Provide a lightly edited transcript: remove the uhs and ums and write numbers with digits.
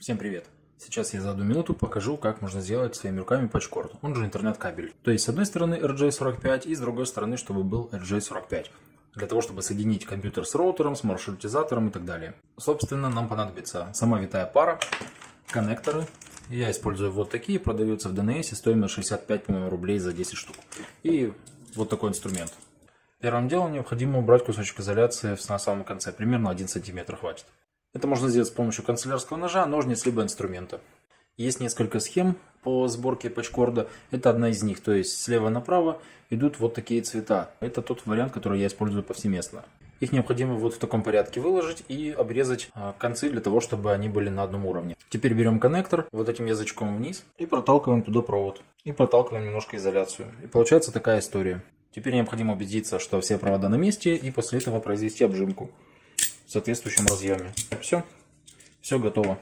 Всем привет! Сейчас я за 1 минуту покажу, как можно сделать своими руками патч-корд, он же интернет-кабель. То есть с одной стороны RJ45 и с другой стороны, чтобы был RJ45. Для того, чтобы соединить компьютер с роутером, с маршрутизатором и так далее. Собственно, нам понадобится сама витая пара, коннекторы. Я использую вот такие, продаются в DNS, стоимость 65, по-моему, рублей за 10 штук. И вот такой инструмент. Первым делом необходимо убрать кусочек изоляции на самом конце, примерно 1 см хватит. Это можно сделать с помощью канцелярского ножа, ножниц, либо инструмента. Есть несколько схем по сборке патч-корда. Это одна из них, то есть слева направо идут вот такие цвета. Это тот вариант, который я использую повсеместно. Их необходимо вот в таком порядке выложить и обрезать концы для того, чтобы они были на одном уровне. Теперь берем коннектор вот этим язычком вниз и проталкиваем туда провод. И проталкиваем немножко изоляцию. И получается такая история. Теперь необходимо убедиться, что все провода на месте, и после этого произвести обжимку в соответствующем разъеме. Все готово.